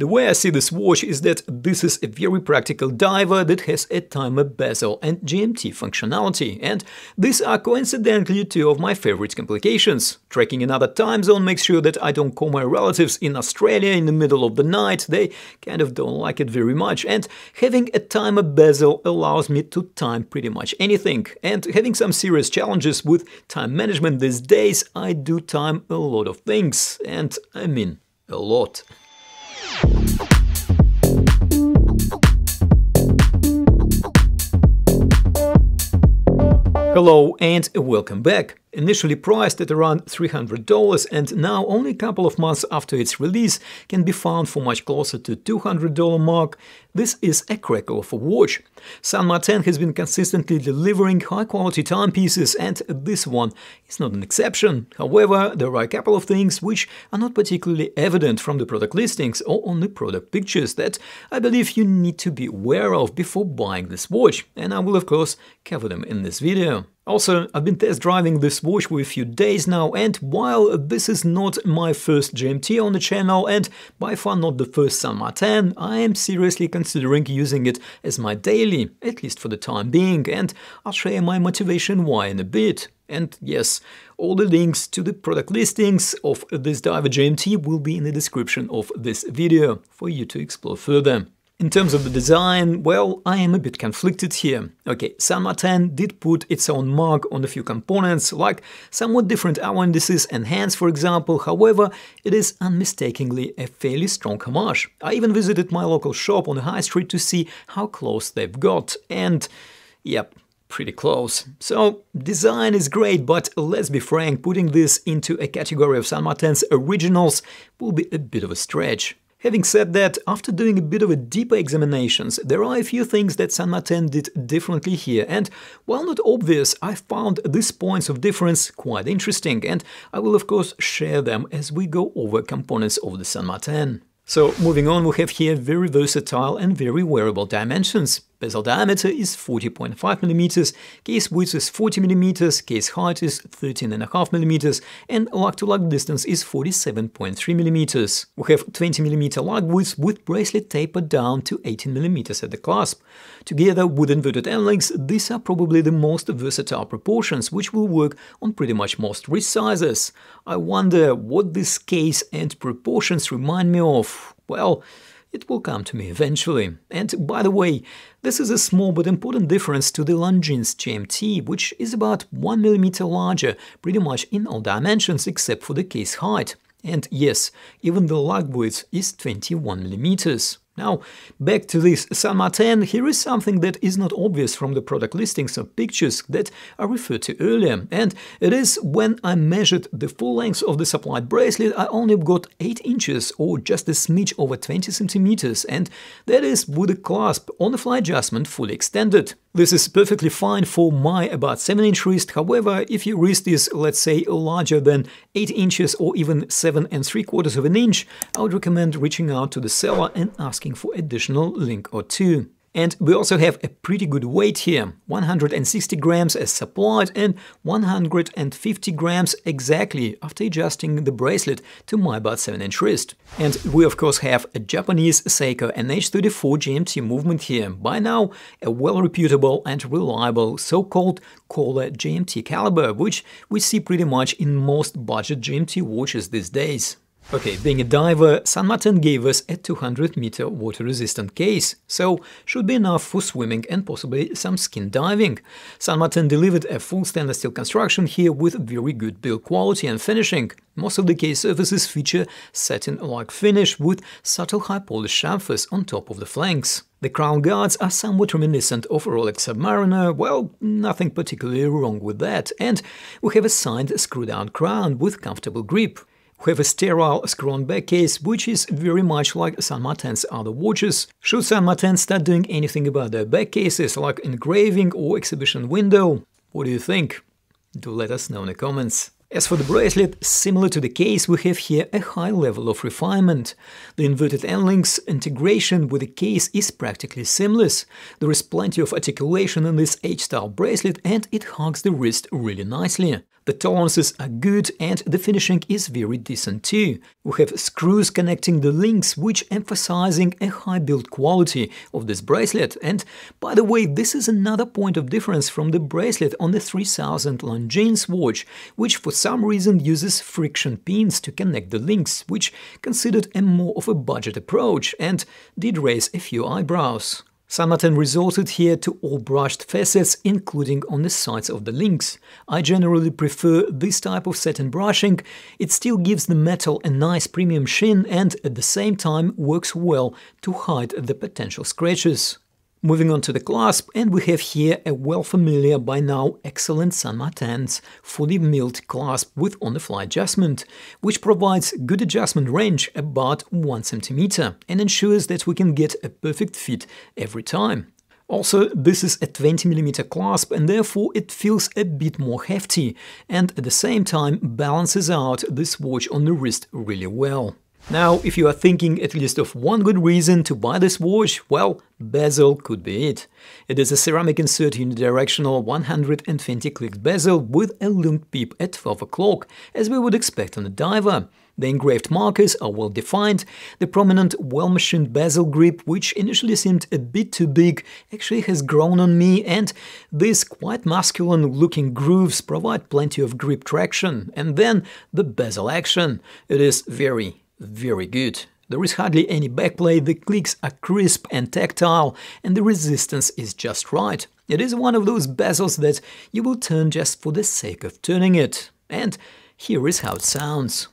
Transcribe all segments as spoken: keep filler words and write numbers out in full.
The way I see this watch is that this is a very practical diver that has a timer bezel and G M T functionality, and these are coincidentally two of my favorite complications. Tracking another time zone makes sure that I don't call my relatives in Australia in the middle of the night, they kind of don't like it very much, and having a timer bezel allows me to time pretty much anything. And having some serious challenges with time management these days, I do time a lot of things, and I mean a lot. Hello and welcome back! Initially priced at around three hundred dollars, and now only a couple of months after its release can be found for much closer to two hundred dollar mark, this is a cracker of a watch. San Martin has been consistently delivering high-quality timepieces, and this one is not an exception. However, there are a couple of things which are not particularly evident from the product listings or on the product pictures that I believe you need to be aware of before buying this watch, and I will of course cover them in this video. Also, I've been test driving this watch for a few days now, and while this is not my first G M T on the channel and by far not the first San Martin, I am seriously considering using it as my daily, at least for the time being, and I'll share my motivation why in a bit. And yes, all the links to the product listings of this diver G M T will be in the description of this video for you to explore further. In terms of the design, well, I am a bit conflicted here. Okay, San Martin did put its own mark on a few components, like somewhat different hour indices and hands, for example, however, it is unmistakably a fairly strong homage. I even visited my local shop on the high street to see how close they've got, and yep, pretty close. So, design is great, but let's be frank, putting this into a category of San Martin's originals will be a bit of a stretch. Having said that, after doing a bit of a deeper examinations, there are a few things that San Martin did differently here, and while not obvious, I found these points of difference quite interesting, and I will of course share them as we go over components of the San Martin. So, moving on, we have here very versatile and very wearable dimensions. Bezel diameter is forty point five millimeters, case width is forty millimeters, case height is thirteen point five millimeters, and lug-to-lug distance is forty-seven point three millimeters. We have twenty millimeter lug width with bracelet tapered down to eighteen millimeters at the clasp. Together with inverted end links, these are probably the most versatile proportions, which will work on pretty much most wrist sizes. I wonder what this case and proportions remind me of. Well, it will come to me eventually. And by the way, this is a small but important difference to the Longines G M T, which is about one millimeter larger pretty much in all dimensions except for the case height. And yes, even the lug width is twenty-one millimeters. Now, back to this San Martin, here is something that is not obvious from the product listings or pictures that I referred to earlier, and it is when I measured the full length of the supplied bracelet, I only got eight inches or just a smidge over twenty centimeters, and that is with the clasp on-the-fly adjustment fully extended. This is perfectly fine for my about seven inch wrist, however, if your wrist is, let's say, larger than eight inches or even seven and three quarters of an inch, I would recommend reaching out to the seller and asking for additional link or two. And we also have a pretty good weight here, one hundred sixty grams as supplied and one hundred fifty grams exactly after adjusting the bracelet to my about seven inch wrist. And we of course have a Japanese Seiko N H thirty-four G M T movement here, by now a well-reputable and reliable so-called Kohler G M T caliber, which we see pretty much in most budget G M T watches these days. Okay, being a diver, San Martin gave us a two hundred meter water-resistant case, so should be enough for swimming and possibly some skin diving. San Martin delivered a full stainless steel construction here with very good build quality and finishing. Most of the case surfaces feature satin-like finish with subtle high-polished chamfers on top of the flanks. The crown guards are somewhat reminiscent of Rolex Submariner, well, nothing particularly wrong with that, and we have a signed screw-down crown with comfortable grip. We have a sterile screw-on back case, which is very much like San Martin's other watches. Should San Martin start doing anything about their back cases, like engraving or exhibition window? What do you think? Do let us know in the comments. As for the bracelet, similar to the case, we have here a high level of refinement. The inverted end-links integration with the case is practically seamless. There is plenty of articulation in this H-style bracelet and it hugs the wrist really nicely. The tolerances are good and the finishing is very decent too. We have screws connecting the links, which emphasizing a high build quality of this bracelet. And by the way, this is another point of difference from the bracelet on the three thousand Longines watch, which for some reason uses friction pins to connect the links, which considered a more of a budget approach and did raise a few eyebrows. San Martin resorted here to all brushed facets, including on the sides of the links. I generally prefer this type of satin brushing. It still gives the metal a nice premium sheen and at the same time works well to hide the potential scratches. Moving on to the clasp, and we have here a well-familiar by now excellent San Martin's fully milled clasp with on-the-fly adjustment, which provides good adjustment range about one centimeter and ensures that we can get a perfect fit every time. Also, this is a twenty millimeter clasp and therefore it feels a bit more hefty and at the same time balances out this watch on the wrist really well. Now, if you are thinking at least of one good reason to buy this watch, well, bezel could be it. It is a ceramic insert unidirectional one hundred twenty click bezel with a lumped pip at twelve o'clock, as we would expect on a diver. The engraved markers are well defined, the prominent, well-machined bezel grip, which initially seemed a bit too big, actually has grown on me, and these quite masculine-looking grooves provide plenty of grip traction. And then the bezel action. It is very, very good. There is hardly any backplay, the clicks are crisp and tactile, and the resistance is just right. It is one of those bezels that you will turn just for the sake of turning it. And here is how it sounds.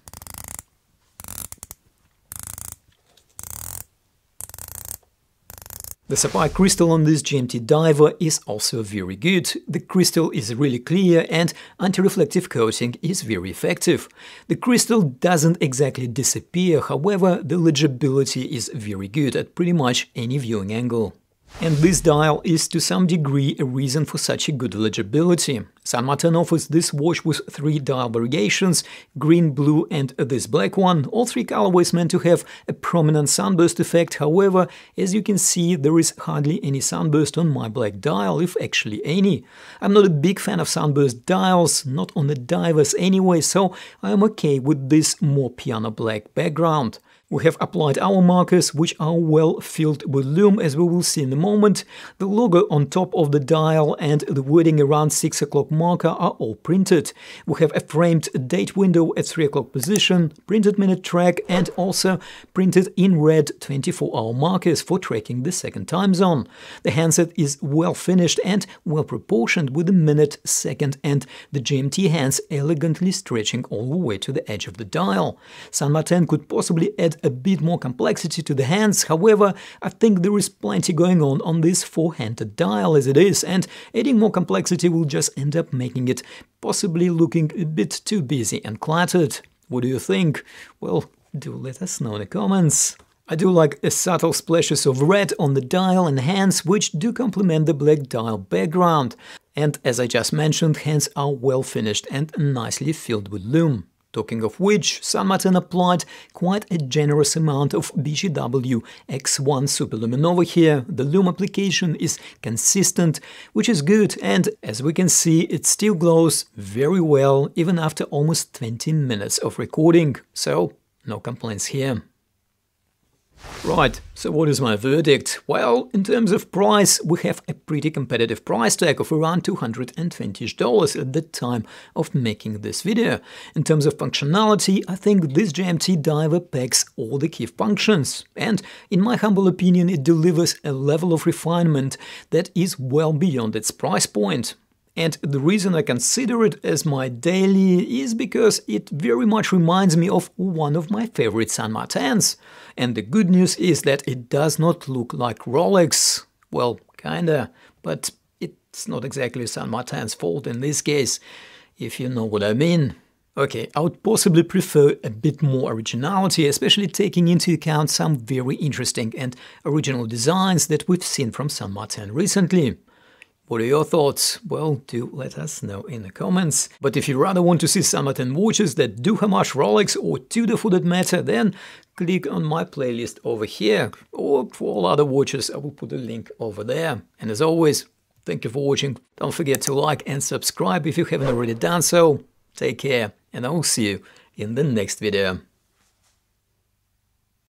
The sapphire crystal on this G M T diver is also very good. The crystal is really clear and anti-reflective coating is very effective. The crystal doesn't exactly disappear, however, the legibility is very good at pretty much any viewing angle. And this dial is to some degree a reason for such a good legibility. San Martin offers this watch with three dial variations, green, blue and this black one, all three colorways meant to have a prominent sunburst effect, however, as you can see, there is hardly any sunburst on my black dial, if actually any. I'm not a big fan of sunburst dials, not on the divers anyway, so I'm okay with this more piano black background. We have applied our markers, which are well filled with lume, as we will see in a moment. The logo on top of the dial and the wording around six o'clock marker are all printed. We have a framed date window at three o'clock position, printed minute track and also printed in red twenty-four hour markers for tracking the second time zone. The handset is well finished and well proportioned with the minute, second and the G M T hands elegantly stretching all the way to the edge of the dial. San Martin could possibly add a bit more complexity to the hands, however, I think there is plenty going on on this four-handed dial as it is, and adding more complexity will just end up making it possibly looking a bit too busy and cluttered. What do you think? Well, do let us know in the comments. I do like the subtle splashes of red on the dial and hands, which do complement the black dial background, and as I just mentioned, hands are well finished and nicely filled with lume. Talking of which, San Martin applied quite a generous amount of B G W X one Superluminova here. The lume application is consistent, which is good, and as we can see, it still glows very well even after almost twenty minutes of recording, so no complaints here. Right, so what is my verdict? Well, in terms of price, we have a pretty competitive price tag of around two hundred twenty dollars at the time of making this video. In terms of functionality, I think this G M T diver packs all the key functions, and in my humble opinion, it delivers a level of refinement that is well beyond its price point. And the reason I consider it as my daily is because it very much reminds me of one of my favorite San Martins. And the good news is that it does not look like Rolex. Well, kinda, but it's not exactly San Martin's fault in this case, if you know what I mean. Okay, I would possibly prefer a bit more originality, especially taking into account some very interesting and original designs that we've seen from San Martin recently. What are your thoughts? Well, do let us know in the comments. But if you rather want to see San Martin watches that do homage Rolex or Tudor for that matter, then click on my playlist over here, or for all other watches I will put a link over there. And as always, thank you for watching. Don't forget to like and subscribe if you haven't already done so. Take care, and I will see you in the next video.